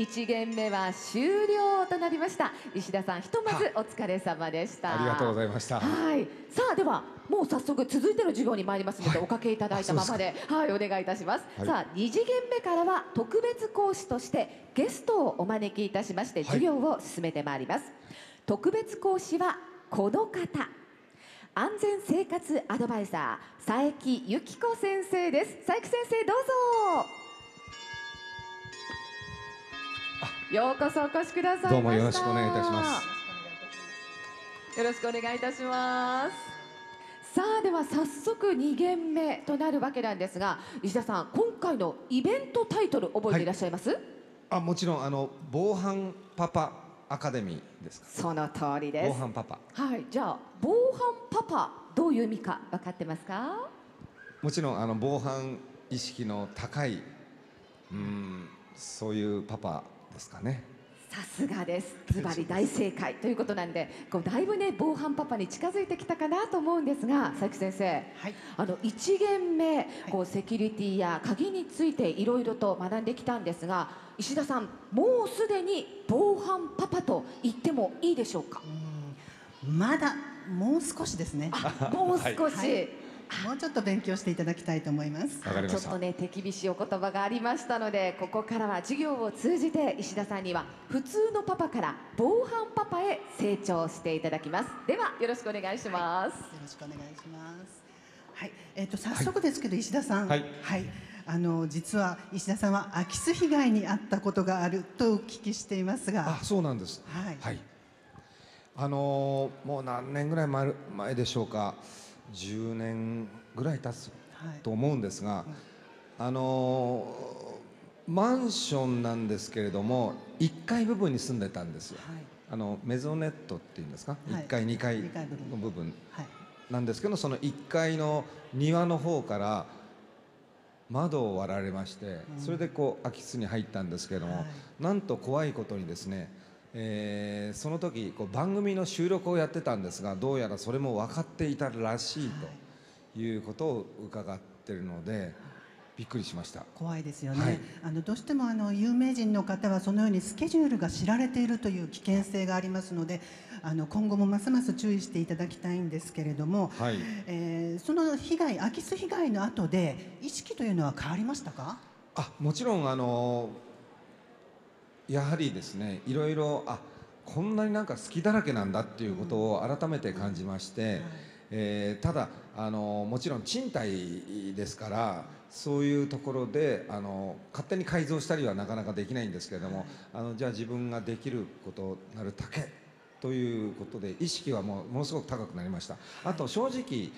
1限目は終了となりました。石田さん、ひとまずお疲れ様でした。ありがとうございました。はい、さあではもう早速続いての授業に参りますので、おかけいただいたままで、はい、お願いいたします。はい、さあ2次元目からは特別講師としてゲストをお招きいたしまして、授業を進めてまいります。はい、特別講師はこの方、安全生活アドバイザー佐伯由紀子先生です。佐伯先生、どうぞ。ようこそお越しくださいました。どうもよろしくお願いいたします。よろしくお願いいたします。さあでは早速2限目となるわけなんですが、石田さん、今回のイベントタイトル覚えていらっしゃいます？はい、もちろん防犯パパアカデミーですか。その通りです。防犯パパ。はい。じゃあ防犯パパ、どういう意味か分かってますか？もちろん防犯意識の高い、そういうパパですかね。さすがです。ズバリ大正解ということなんで、こうだいぶね防犯パパに近づいてきたかなと思うんですが、佐伯先生、はい、1限目こうセキュリティや鍵についていろいろと学んできたんですが、石田さん、もうすでに防犯パパと言ってもいいでしょうか？まだもう少しですね。もう少し、はい、もうちょっと勉強していただきたいと思います。ちょっとね手厳しいお言葉がありましたので、ここからは授業を通じて石田さんには普通のパパから防犯パパへ成長していただきます。ではよろしくお願いします。はい、よろしくお願いします。はい、早速ですけど、はい、石田さん、はい、はい、実は石田さんは空き巣被害に遭ったことがあるとお聞きしていますが。あ、そうなんです。はい、はい、もう何年ぐらい前でしょうか。10年ぐらい経つと思うんですが、はい、マンションなんですけれども1階部分に住んでたんですよ。はい、メゾネットっていうんですか、はい、1階2階の部分なんですけど、その1階の庭の方から窓を割られまして、それでこう空き巣に入ったんですけれども、はい、なんと怖いことにですね、その時こう番組の収録をやってたんですが、どうやらそれも分かっていたらしいということを伺ってるので、びっくりしました。怖いですよね。はい、どうしても有名人の方はそのようにスケジュールが知られているという危険性がありますので、今後もますます注意していただきたいんですけれども、はい、その被害、空き巣被害の後で意識というのは変わりましたか？あ、もちろんやはりですね、いろいろこんなになんか好きだらけなんだっていうことを改めて感じまして、はい、ただもちろん賃貸ですから、そういうところで勝手に改造したりはなかなかできないんですけれども、はい、じゃあ自分ができることなるだけということで意識はものすごく高くなりました。あと正直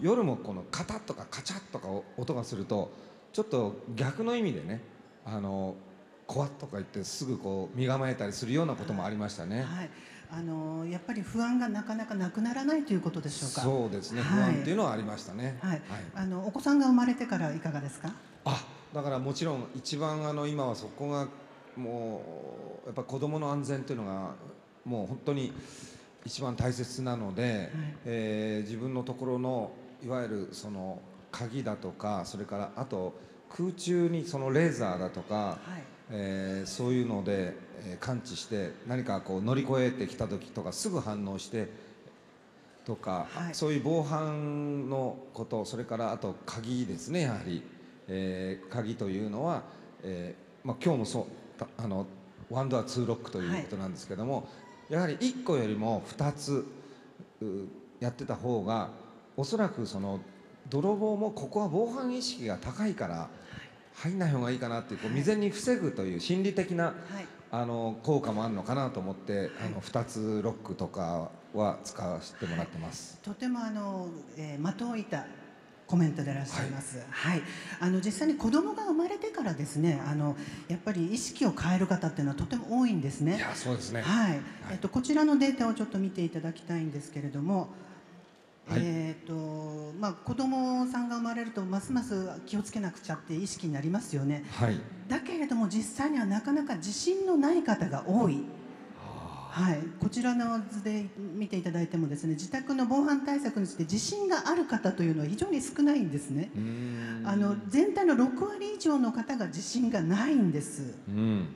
夜もこのカタッとかカチャッとか音がすると、ちょっと逆の意味でね、怖っとか言ってすぐこう身構えたりするようなこともありましたね。はい、やっぱり不安がなかなかなくならないということでしょうか。そうですね、はい、不安っていうのはありましたね。はい、はい、お子さんが生まれてからいかがですか？あ、だからもちろん一番今はそこがもうやっぱ子どもの安全というのがもう本当に一番大切なので、はい、自分のところのいわゆるその鍵だとか、それからあと空中にそのレーザーだとか、はい、そういうので、感知して何かこう乗り越えてきた時とかすぐ反応してとか、はい、そういう防犯のこと、それからあと鍵ですね。やはり、鍵というのは、今日もそうワンドアツーロックということなんですけども、はい、やはり1個よりも2つやってた方が、おそらくその泥棒もここは防犯意識が高いから。はい、入んない方がいいかなっていう、未然に防ぐという心理的な、はい、効果もあるのかなと思って、はい、2つロックとかは使わせてもらってます。はい、とても的を射たコメントでいらっしゃいます。はい、はい、実際に子供が生まれてからですね、やっぱり意識を変える方っていうのはとても多いんですね。いや、そうですね。はい、はい、こちらのデータをちょっと見ていただきたいんですけれども。子供さんが生まれるとますます気をつけなくちゃって意識になりますよね。はい、だけれども実際にはなかなか自信のない方が多い。はい、こちらの図で見ていただいてもですね、自宅の防犯対策について自信がある方というのは非常に少ないんですね。全体の6割以上の方が自信がないんです。うん、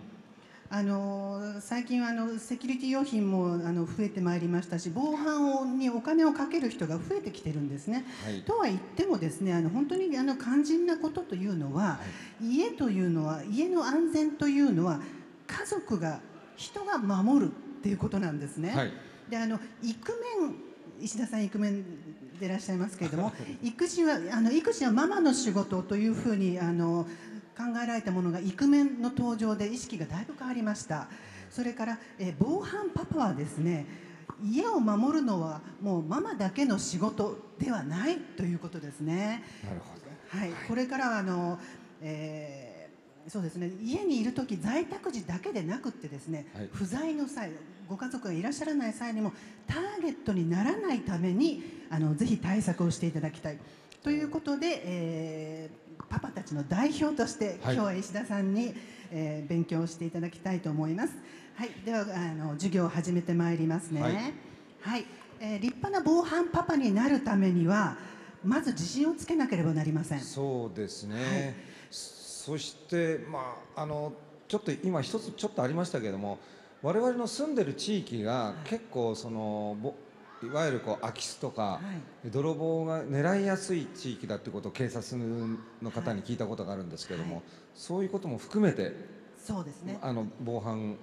最近はセキュリティ用品も増えてまいりましたし、防犯にお金をかける人が増えてきてるんですね。はい、とは言ってもですね、本当に肝心なことというのは、はい、家というのは、家の安全というのは家族が、人が守るっていうことなんですね。はい、でイクメン、石田さんイクメンでいらっしゃいますけれども育児はママの仕事というふうに考えられたものがイクメンの登場で意識がだいぶ変わりました。それから防犯パパはですね、家を守るのはもうママだけの仕事ではないということですね。なるほど。はい、これからはそうですね、家にいるとき在宅時だけでなくってですね、はい、不在の際、ご家族がいらっしゃらない際にもターゲットにならないためにぜひ対策をしていただきたいということで、パパたちの代表として、はい、今日は石田さんに、勉強していただきたいと思います。はい、では授業を始めてまいりますね。はい、はい。立派な防犯パパになるためにはまず自信をつけなければなりません。そうですね。はい、そして、ちょっと今一つちょっとありましたけれども、我々の住んでる地域が結構いわゆる空き巣とか泥棒が狙いやすい地域だということを警察の方に聞いたことがあるんですけれども、はい、そういうことも含めて、そうですね、防犯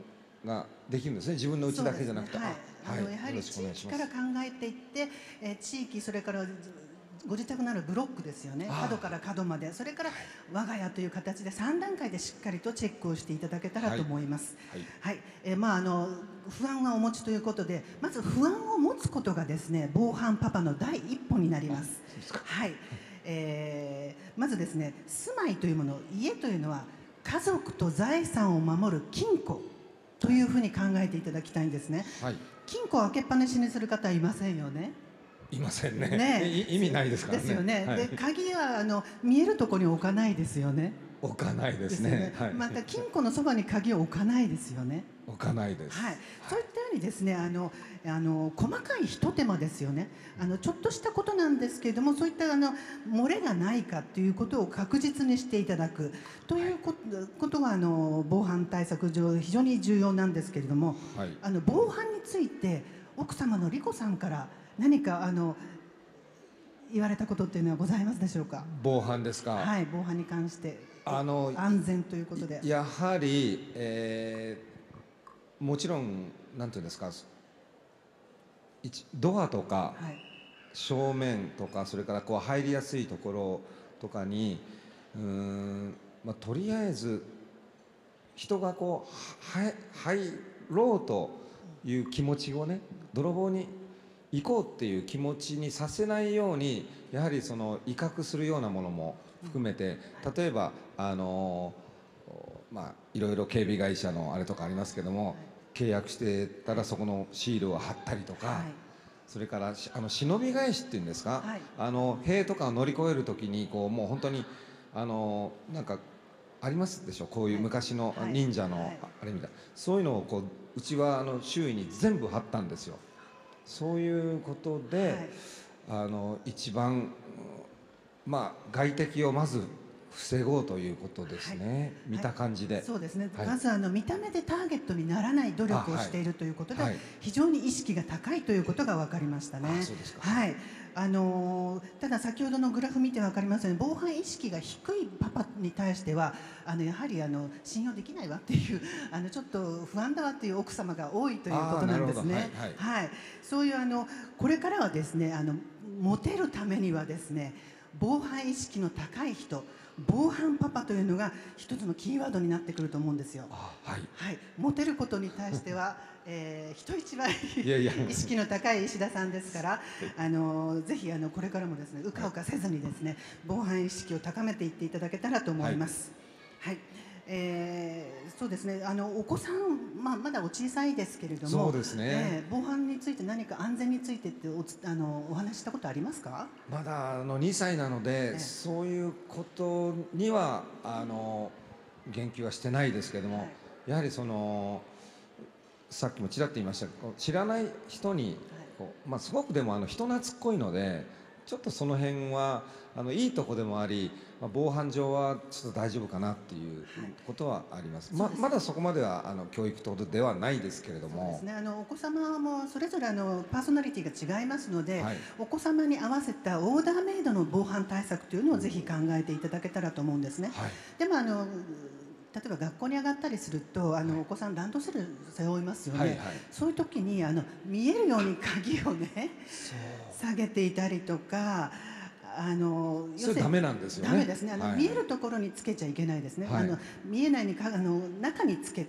ができるんですね。自分の家だけじゃなくて、やはり地域から考えていって、地域、それからご自宅のあるブロックですよね、角から角まで、それから我が家という形で3段階でしっかりとチェックをしていただけたらと思います。不安はお持ちということで、まず不安を持つことがですね、防犯パパの第一歩になります。はい。まずですね、住まいというもの、家というのは家族と財産を守る金庫というふうに考えていただきたいんですね。はい、金庫を開けっぱなしにする方はいませんよね。いませんね。意味ないですからね。ですよね。で、鍵は見えるところに置かないですよね。置かないですね。また金庫のそばに鍵を置かないですよね。置かないです。はい。そういったようにですね、細かい一手間ですよね。ちょっとしたことなんですけれども、そういった漏れがないかということを確実にしていただくということが防犯対策上非常に重要なんですけれども、はい、防犯について奥様の莉子さんから何か言われたことっていうのはございますでしょうか。防犯ですか。はい、防犯に関して安全ということで、やはり、もちろんなんていうんですか、ドアとか、はい、正面とか、それからこう入りやすいところとかにとりあえず人がこう入ろうという気持ちをね、泥棒に行こうっていう気持ちにさせないように、やはり威嚇するようなものも含めて、例えばいろいろ警備会社のあれとかありますけども、契約してたらそこのシールを貼ったりとか、はい、それから忍び返しっていうんですか、はい、塀とかを乗り越える時にこうもう本当になんかありますでしょ、こういう昔の忍者のあれみたいな、そういうのをこううちは周囲に全部貼ったんですよ。そういうことで、はい、一番、外敵をまず防ごうということですね。はい、見た感じで、はい、そうですね。はい、まず見た目でターゲットにならない努力をしているということで、はい、非常に意識が高いということが分かりましたね。そうですか。はい。ただ先ほどのグラフ見て分かりますように、防犯意識が低いパパに対してはやはり信用できないわっていうちょっと不安だわっていう奥様が多いということなんですね。はい、はいはい、そういうこれからはですね、モテるためにはですね、防犯意識の高い人、防犯パパというのが一つのキーワードになってくると思うんですよ。はい、はい、モテることに対しては人一倍意識の高い石田さんですから、ぜひこれからもですね、うかうかせずにですね、防犯意識を高めていっていただけたらと思います。はい、そうですね、お子さん、まだお小さいですけれども、そうですね、防犯について何か安全についてってお話ししたことありますか。まだ2歳なので、そういうことには言及はしてないですけれども、はい、やはりさっきもちらっと言いました、知らない人にこう、すごくでも人懐っこいので、ちょっとその辺は、いいとこでもあり、防犯上はちょっと大丈夫かなっていうことはあります。はい、まだそこまでは教育等ではないですけれども。そうですね、お子様もそれぞれパーソナリティが違いますので、はい、お子様に合わせたオーダーメイドの防犯対策というのをぜひ考えていただけたらと思うんですね。はい、でも例えば学校に上がったりするとお子さんランドセル背負いますよね、はいはい、そういう時に見えるように鍵をね下げていたりとかそれダメなんですよね。ダメですね、はい、見えるところにつけちゃいけないですね、はい、見えないに中につけ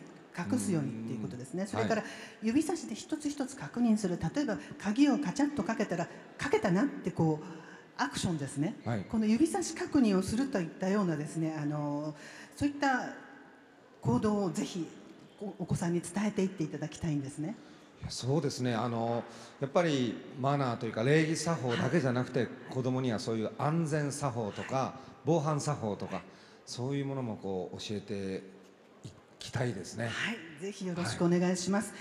隠すようにっていうことですね。それから指差しで一つ一つ確認する。例えば鍵をカチャッとかけたらかけたなってこうアクションですね、はい、この指差し確認をするといったようなですねそういった行動をぜひお子さんに伝えていっていただきたいんですね。そうですね、やっぱりマナーというか礼儀作法だけじゃなくて、はい、子どもにはそういう安全作法とか、はい、防犯作法とか、はい、そういうものもこう教えていきたいですね。はい、ぜひよろしくお願いします。はい。